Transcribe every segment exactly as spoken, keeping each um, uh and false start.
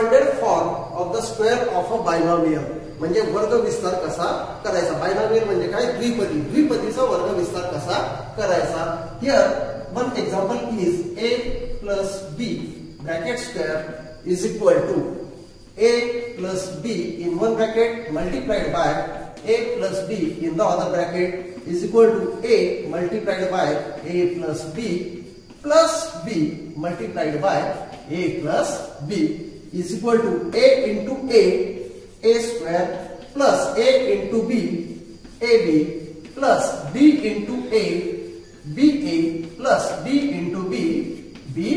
Expanded form of the square of a binomial म्हणजे वर्ग विस्तार कसा करायचा. बायनॉमियल म्हणजे काय, द्विपदी. द्विपदीचा वर्ग विस्तार कसा करायचा. Here one example is a plus B bracket square is equal to a plus B in one bracket multiplied by a plus B in the other bracket is equal to a multiplied by a plus b plus B multiplied by a plus B is equal to a into a a square plus a into b a b plus b into a b a plus b into B b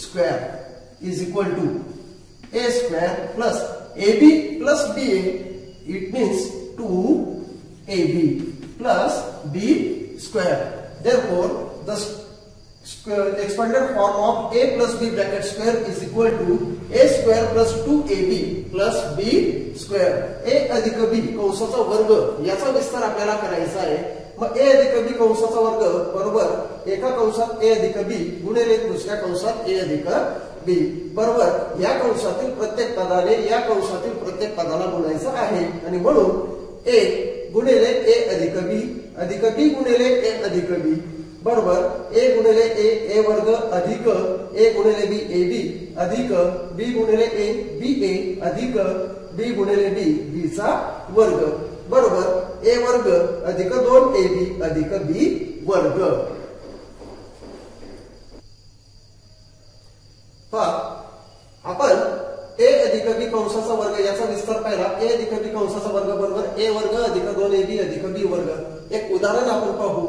square is equal to a square plus a b plus b a. It means two a b plus b square. Therefore the Square, the expanded form of a plus b bracket square is equal to a square plus two a b plus b square. a अधिक b कंसाचा वर्ग याचा विस्तार आपल्याला करायचा आहे. मग a अधिक b कंसाचा वर्ग बरोबर एका कंसात a अधिक b गुणिले दुसऱ्या कंसात a अधिक b बरोबर या कंसातील प्रत्येक पदाने या कंसातील प्रत्येक पदाला गुणायचं आहे आणि म्हणून a गुणिले a अधिक b अधिक b गुणिले a अधिक b बरोबर ए गुणिले ए ए वर्ग अधिक ए गुणिले बी ए बी अधिक बी गुणिले ए बी ए अधिक बी गुणिले बी बी चा वर्ग बरोबर ए वर्ग अधिक दोन ए बी अधिक बी वर्ग. आपण ए अधिक बी कंसाचा वर्ग याचा विस्तार पाहिला. ए अधिक बी कंसाचा वर्ग बरोबर ए वर्ग अधिक दोन ए बी अधिक बी वर्ग. एक उदाहरण आपण पाहू.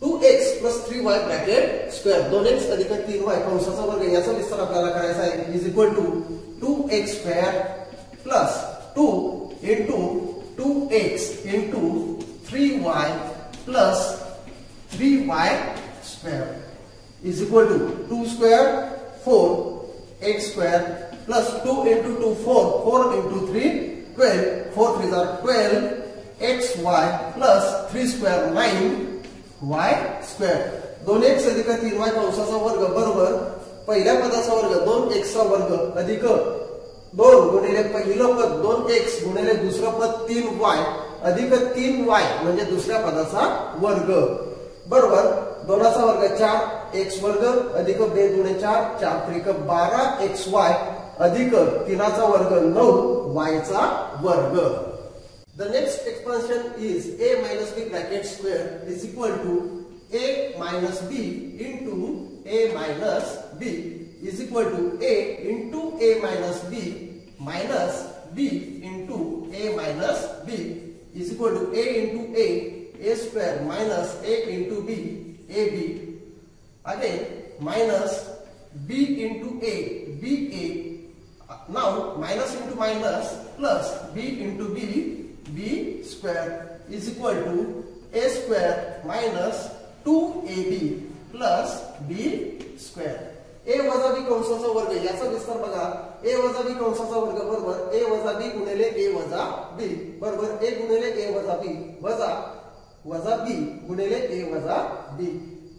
Two x plus three y bracket square two x अधिक थ्री वाय कंसाचा वर्ग याचा विस्तार आपल्याला करायचा आहे is equal to two x square plus two into two x into three y plus three y square is equal to two square four x square plus two into two four four into three twelve four three are twelve xy plus three square nine y square. Two x अधिक three y कंसाचा वर्ग बरोबर पहिल्या पदाचा वर्ग to x चा वर्ग अधिक दोन गुणिले पहिलं पद टू एक्स गुणिले दुसरं पद थ्री वाय अधिक थ्री वाय म्हणजे दुसऱ्या पदाचा वर्ग बरोबर दोन चा वर्ग फोर एक्स वर्ग अधिक दोन गुणे चार चार त्रिक बारा एक्स वाय अधिक तीन चा वर्ग नऊ वाय चा वर्ग. The next expansion is a minus b bracket square is equal to a minus b into a minus b is equal to a into a minus b minus b into a minus b is equal to a into a a square minus a into b a b again minus b into a b a now minus into minus plus b into b b square is equal to a square minus two a b plus b square. a वजा b कंसाचा वर्ग याचा विस्तार बघा. a वजा b कंसाचा वर्ग बरोबर a वजा b गुणिले a वजा b बरोबर a गुणिले a वजा b वजा वजा b गुणिले a वजा b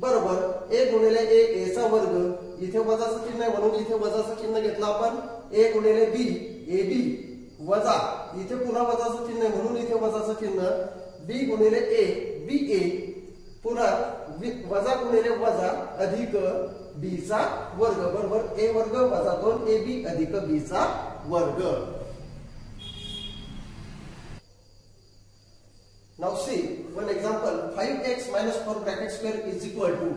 बरोबर a गुणिले a a चा वर्ग इथे वजाचं चिन्ह आहे म्हणून इथे वजाचं चिन्ह घेतलं आपण. a गुणिले b ab वजा इथे पुन्हा वजाचं चिन्ह म्हणून इथे वजाचं चिन्ह b गुणिले a b a पुन्हा वजा गुणिले वजा अधिक b चा वर्ग बरोबर a वर्ग वजा टू ए बी अधिक b चा वर्ग. Now see one example five x minus four bracket square is equal to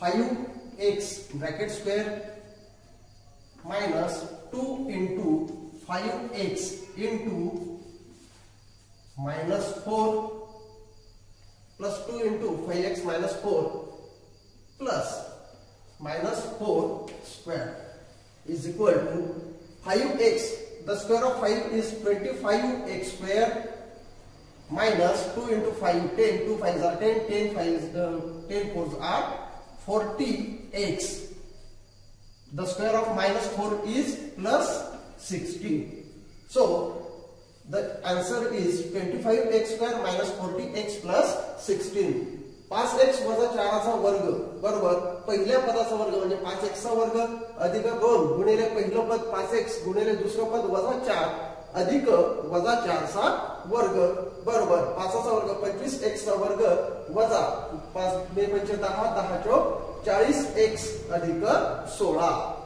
five x bracket square minus two into five x into minus four plus two into five x minus four plus minus four square is equal to five x. The square of five is twenty five x square minus two into five ten two fives are ten ten fives uh, ten fours are forty x. The square of minus four is plus sixty. So the answer is twenty-five x square minus forty x plus sixteen. पाच x वजा चाराचा वर्ग बरोबर पहिल्या पदाचा वर्ग म्हणजे पाच एक्स चा वर्ग अधिक दोन गुणिले पहिलं पद पाच एक्स गुणिले दुसरं पद वजा चार अधिक वजा चार चा वर्ग बरोबर पाचचा वर्ग पंचवीस एक्स चा वर्ग वजा पाच पंचे दहा दहा चौक चाळीस एक्स अधिक सोळा।